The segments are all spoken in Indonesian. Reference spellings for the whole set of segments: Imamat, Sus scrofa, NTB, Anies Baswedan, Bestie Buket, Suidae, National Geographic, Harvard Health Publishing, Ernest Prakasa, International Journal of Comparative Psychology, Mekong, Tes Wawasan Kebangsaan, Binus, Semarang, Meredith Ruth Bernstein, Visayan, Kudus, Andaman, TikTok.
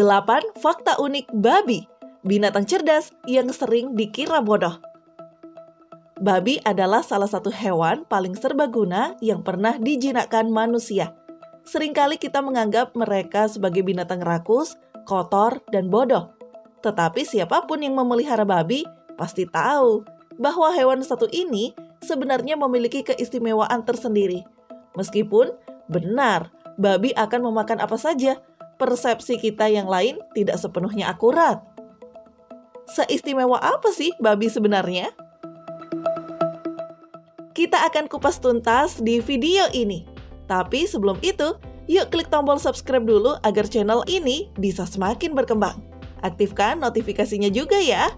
8. Fakta unik babi, binatang cerdas yang sering dikira bodoh. Babi adalah salah satu hewan paling serbaguna yang pernah dijinakkan manusia. Seringkali kita menganggap mereka sebagai binatang rakus, kotor, dan bodoh. Tetapi siapapun yang memelihara babi pasti tahu bahwa hewan satu ini sebenarnya memiliki keistimewaan tersendiri. Meskipun benar, babi akan memakan apa saja, persepsi kita yang lain tidak sepenuhnya akurat. Seistimewa apa sih babi sebenarnya? Kita akan kupas tuntas di video ini. Tapi sebelum itu, yuk klik tombol subscribe dulu agar channel ini bisa semakin berkembang. Aktifkan notifikasinya juga ya.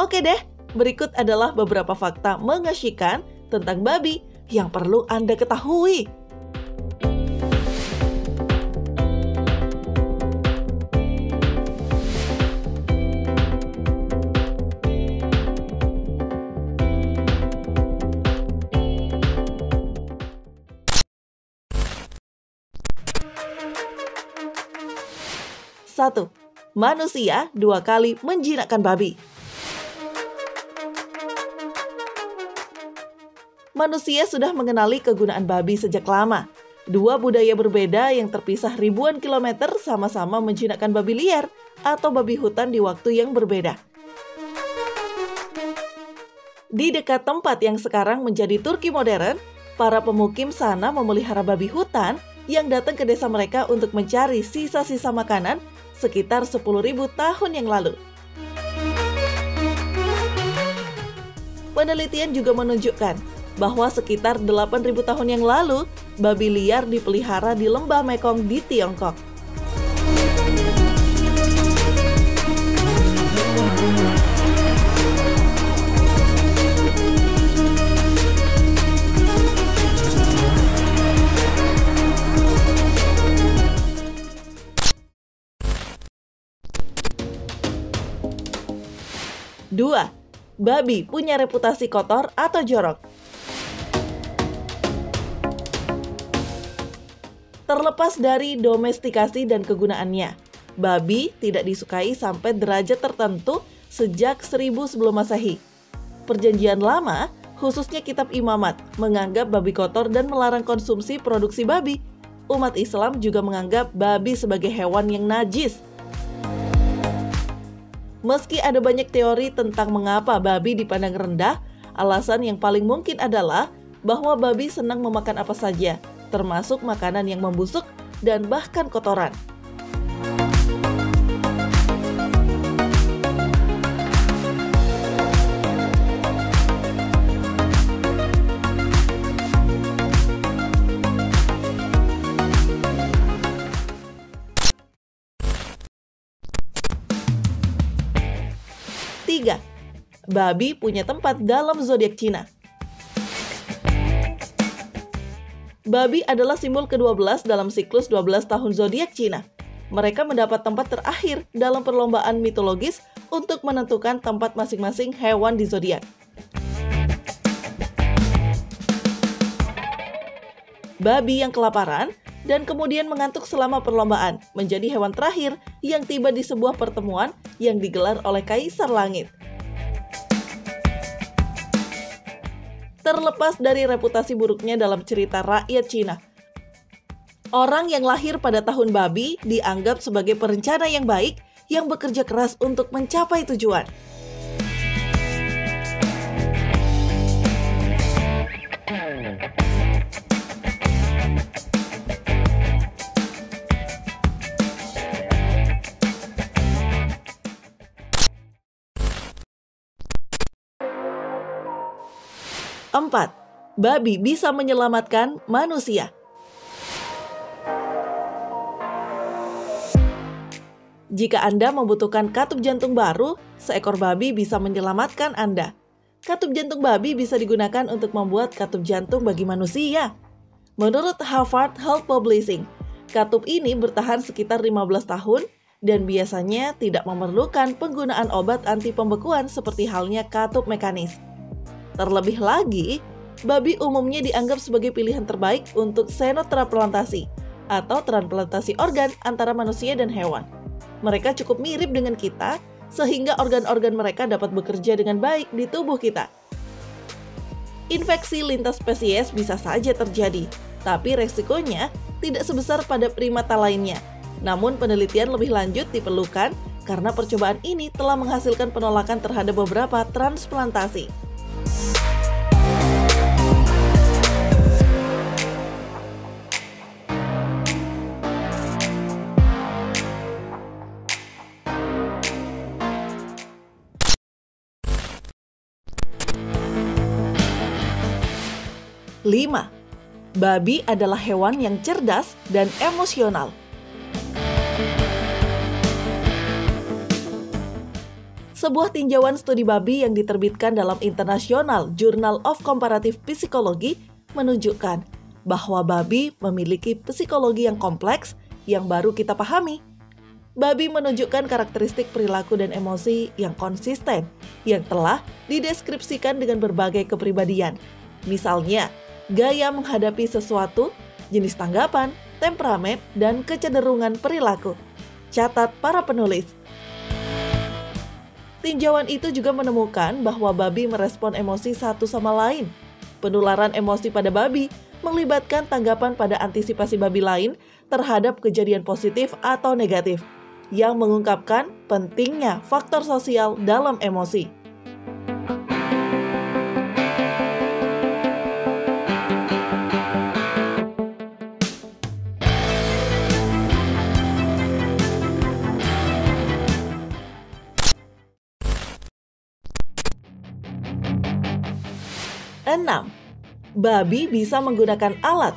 Oke deh, berikut adalah beberapa fakta mengasyikan tentang babi yang perlu Anda ketahui. Satu, manusia 2 kali menjinakkan babi. Manusia sudah mengenali kegunaan babi sejak lama. 2 budaya berbeda yang terpisah ribuan kilometer sama-sama menjinakkan babi liar atau babi hutan di waktu yang berbeda. Di dekat tempat yang sekarang menjadi Turki modern, para pemukim sana memelihara babi hutan yang datang ke desa mereka untuk mencari sisa-sisa makanan sekitar 10.000 tahun yang lalu. Penelitian juga menunjukkan bahwa sekitar 8.000 tahun yang lalu, babi liar dipelihara di lembah Mekong di Tiongkok. Dua, babi punya reputasi kotor atau jorok. Terlepas dari domestikasi dan kegunaannya, babi tidak disukai sampai derajat tertentu sejak 1000 sebelum Masehi. Perjanjian Lama, khususnya Kitab Imamat, menganggap babi kotor dan melarang konsumsi produksi babi. Umat Islam juga menganggap babi sebagai hewan yang najis. Meski ada banyak teori tentang mengapa babi dipandang rendah, alasan yang paling mungkin adalah bahwa babi senang memakan apa saja, termasuk makanan yang membusuk dan bahkan kotoran. 3. Babi punya tempat dalam zodiak Cina. Babi adalah simbol ke-12 dalam siklus 12 tahun zodiak Cina. Mereka mendapat tempat terakhir dalam perlombaan mitologis untuk menentukan tempat masing-masing hewan di zodiak. Babi yang kelaparan dan kemudian mengantuk selama perlombaan menjadi hewan terakhir yang tiba di sebuah pertemuan yang digelar oleh Kaisar Langit. Terlepas dari reputasi buruknya dalam cerita rakyat Cina, orang yang lahir pada tahun babi dianggap sebagai perencana yang baik yang bekerja keras untuk mencapai tujuan. 4. Babi bisa menyelamatkan manusia. Jika Anda membutuhkan katup jantung baru, seekor babi bisa menyelamatkan Anda. Katup jantung babi bisa digunakan untuk membuat katup jantung bagi manusia. Menurut Harvard Health Publishing, katup ini bertahan sekitar 15 tahun dan biasanya tidak memerlukan penggunaan obat anti pembekuan seperti halnya katup mekanis. Terlebih lagi, babi umumnya dianggap sebagai pilihan terbaik untuk senotransplanasi atau transplantasi organ antara manusia dan hewan. Mereka cukup mirip dengan kita, sehingga organ-organ mereka dapat bekerja dengan baik di tubuh kita. Infeksi lintas spesies bisa saja terjadi, tapi resikonya tidak sebesar pada primata lainnya. Namun penelitian lebih lanjut diperlukan karena percobaan ini telah menghasilkan penolakan terhadap beberapa transplantasi. Lima. Babi adalah hewan yang cerdas dan emosional. Sebuah tinjauan studi babi yang diterbitkan dalam International Journal of Comparative Psychology menunjukkan bahwa babi memiliki psikologi yang kompleks yang baru kita pahami. Babi menunjukkan karakteristik perilaku dan emosi yang konsisten, yang telah dideskripsikan dengan berbagai kepribadian. Misalnya, gaya menghadapi sesuatu, jenis tanggapan, temperamen, dan kecenderungan perilaku. Catat para penulis. Tinjauan itu juga menemukan bahwa babi merespon emosi satu sama lain. Penularan emosi pada babi melibatkan tanggapan pada antisipasi babi lain terhadap kejadian positif atau negatif, yang mengungkapkan pentingnya faktor sosial dalam emosi. Enam, babi bisa menggunakan alat.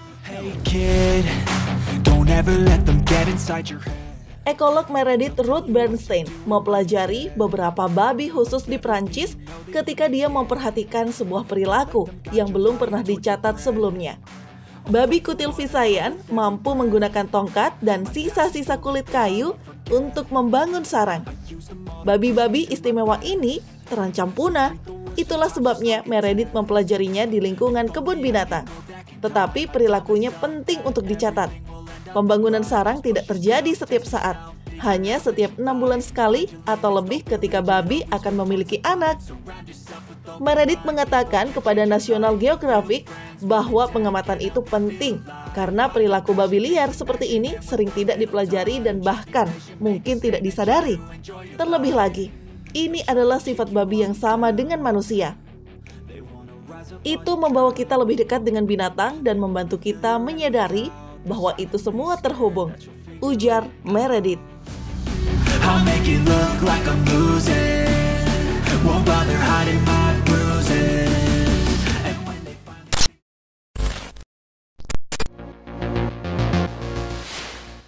Ekolog Meredith Ruth Bernstein mempelajari beberapa babi khusus di Prancis ketika dia memperhatikan sebuah perilaku yang belum pernah dicatat sebelumnya. Babi kutil Visayan mampu menggunakan tongkat dan sisa-sisa kulit kayu untuk membangun sarang. Babi-babi istimewa ini terancam punah. Itulah sebabnya Meredith mempelajarinya di lingkungan kebun binatang. Tetapi perilakunya penting untuk dicatat. Pembangunan sarang tidak terjadi setiap saat. Hanya setiap 6 bulan sekali atau lebih ketika babi akan memiliki anak. Meredith mengatakan kepada National Geographic bahwa pengamatan itu penting karena perilaku babi liar seperti ini sering tidak dipelajari dan bahkan mungkin tidak disadari. Terlebih lagi, ini adalah sifat babi yang sama dengan manusia. Itu membawa kita lebih dekat dengan binatang dan membantu kita menyadari bahwa itu semua terhubung, ujar Meredith.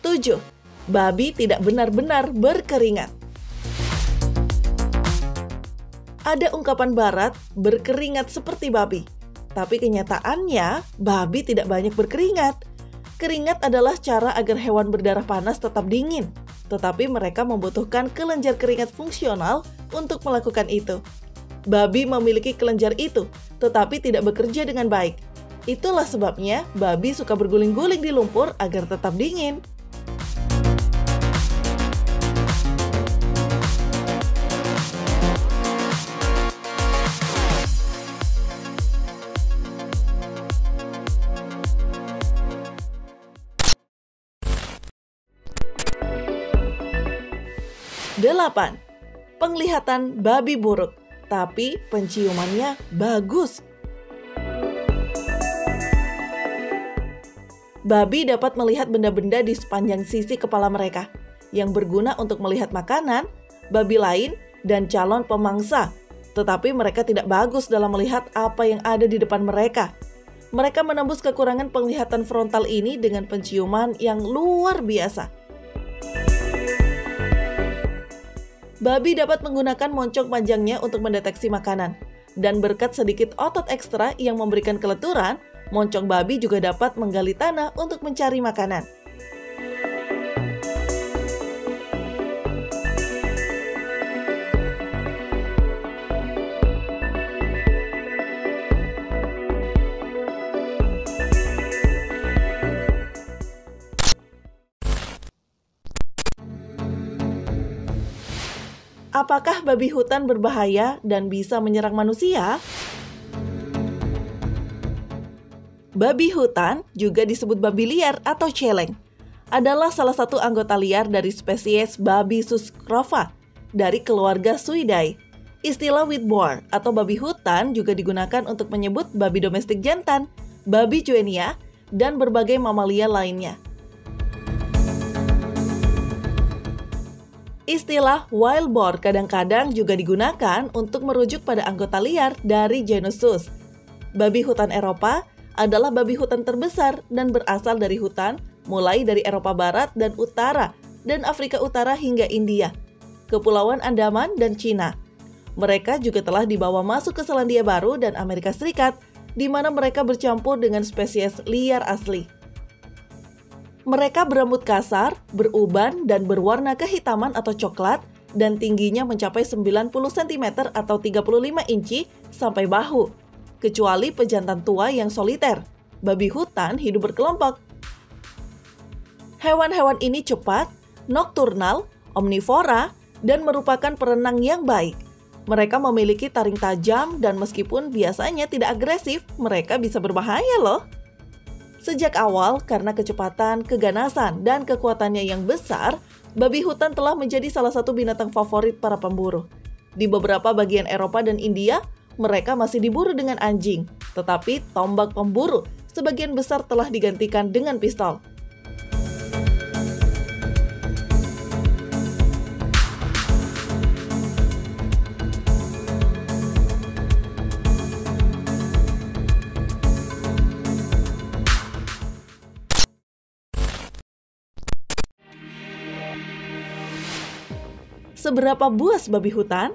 Tujuh. Babi tidak benar-benar berkeringat. Ada ungkapan barat, berkeringat seperti babi. Tapi kenyataannya, babi tidak banyak berkeringat. Keringat adalah cara agar hewan berdarah panas tetap dingin. Tetapi mereka membutuhkan kelenjar keringat fungsional untuk melakukan itu. Babi memiliki kelenjar itu, tetapi tidak bekerja dengan baik. Itulah sebabnya babi suka berguling-guling di lumpur agar tetap dingin. Delapan. Penglihatan babi buruk, tapi penciumannya bagus. Babi dapat melihat benda-benda di sepanjang sisi kepala mereka, yang berguna untuk melihat makanan, babi lain, dan calon pemangsa. Tetapi mereka tidak bagus dalam melihat apa yang ada di depan mereka. Mereka menembus kekurangan penglihatan frontal ini dengan penciuman yang luar biasa. Babi dapat menggunakan moncong panjangnya untuk mendeteksi makanan. Dan berkat sedikit otot ekstra yang memberikan keleturan, moncong babi juga dapat menggali tanah untuk mencari makanan. Apakah babi hutan berbahaya dan bisa menyerang manusia? Babi hutan, juga disebut babi liar atau celeng, adalah salah satu anggota liar dari spesies babi Sus scrofa dari keluarga Suidae. Istilah wheatborne atau babi hutan juga digunakan untuk menyebut babi domestik jantan, babi cuenia, dan berbagai mamalia lainnya. Istilah wild boar kadang-kadang juga digunakan untuk merujuk pada anggota liar dari genus Sus. Babi hutan Eropa adalah babi hutan terbesar dan berasal dari hutan mulai dari Eropa Barat dan Utara dan Afrika Utara hingga India, Kepulauan Andaman dan Cina. Mereka juga telah dibawa masuk ke Selandia Baru dan Amerika Serikat, di mana mereka bercampur dengan spesies liar asli. Mereka berambut kasar, beruban, dan berwarna kehitaman atau coklat, dan tingginya mencapai 90 cm atau 35 inci sampai bahu. Kecuali pejantan tua yang soliter, babi hutan hidup berkelompok. Hewan-hewan ini cepat, nokturnal, omnivora, dan merupakan perenang yang baik. Mereka memiliki taring tajam dan meskipun biasanya tidak agresif, mereka bisa berbahaya loh. Sejak awal, karena kecepatan, keganasan, dan kekuatannya yang besar, babi hutan telah menjadi salah satu binatang favorit para pemburu. Di beberapa bagian Eropa dan India, mereka masih diburu dengan anjing, tetapi tombak pemburu sebagian besar telah digantikan dengan pistol. Seberapa buas babi hutan?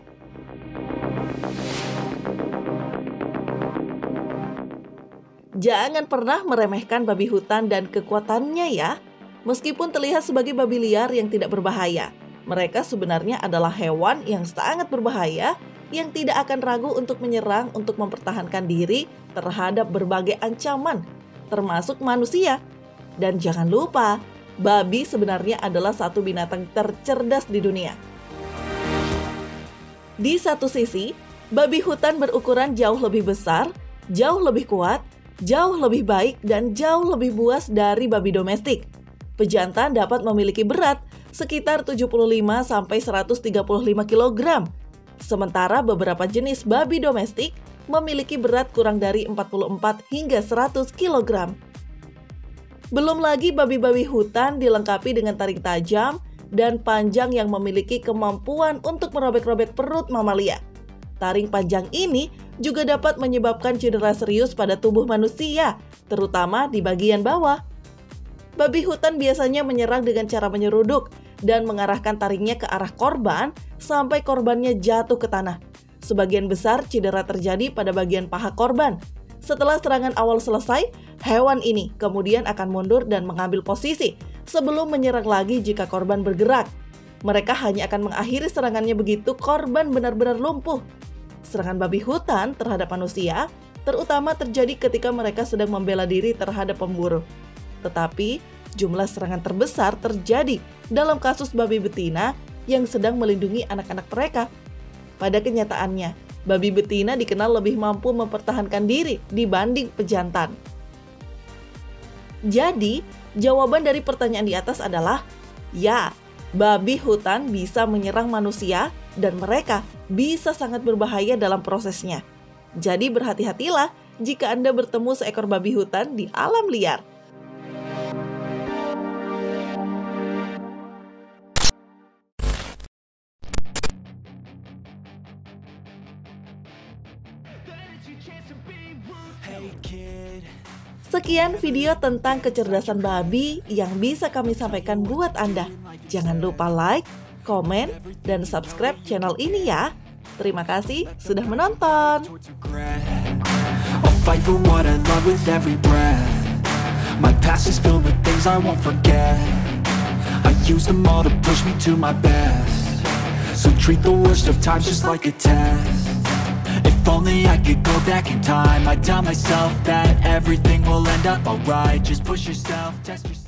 Jangan pernah meremehkan babi hutan dan kekuatannya ya. Meskipun terlihat sebagai babi liar yang tidak berbahaya, mereka sebenarnya adalah hewan yang sangat berbahaya yang tidak akan ragu untuk menyerang untuk mempertahankan diri terhadap berbagai ancaman, termasuk manusia. Dan jangan lupa, babi sebenarnya adalah satu binatang tercerdas di dunia. Di satu sisi, babi hutan berukuran jauh lebih besar, jauh lebih kuat, jauh lebih baik dan jauh lebih buas dari babi domestik. Pejantan dapat memiliki berat sekitar 75-135 kg. Sementara beberapa jenis babi domestik memiliki berat kurang dari 44 hingga 100 kg. Belum lagi babi-babi hutan dilengkapi dengan taring tajam dan panjang yang memiliki kemampuan untuk merobek-robek perut mamalia. Taring panjang ini juga dapat menyebabkan cedera serius pada tubuh manusia, terutama di bagian bawah. Babi hutan biasanya menyerang dengan cara menyeruduk dan mengarahkan taringnya ke arah korban sampai korbannya jatuh ke tanah. Sebagian besar cedera terjadi pada bagian paha korban. Setelah serangan awal selesai, hewan ini kemudian akan mundur dan mengambil posisi sebelum menyerang lagi jika korban bergerak. Mereka hanya akan mengakhiri serangannya begitu korban benar-benar lumpuh. Serangan babi hutan terhadap manusia terutama terjadi ketika mereka sedang membela diri terhadap pemburu. Tetapi, jumlah serangan terbesar terjadi dalam kasus babi betina yang sedang melindungi anak-anak mereka. Pada kenyataannya, babi betina dikenal lebih mampu mempertahankan diri dibanding pejantan. Jadi, jawaban dari pertanyaan di atas adalah, ya, babi hutan bisa menyerang manusia dan mereka bisa sangat berbahaya dalam prosesnya. Jadi berhati-hatilah jika Anda bertemu seekor babi hutan di alam liar. Sekian video tentang kecerdasan babi yang bisa kami sampaikan buat Anda. Jangan lupa like, komen, dan subscribe channel ini ya. Terima kasih sudah menonton. If only I could go back in time, I'd tell myself that everything will end up alright. Just push yourself, test yourself.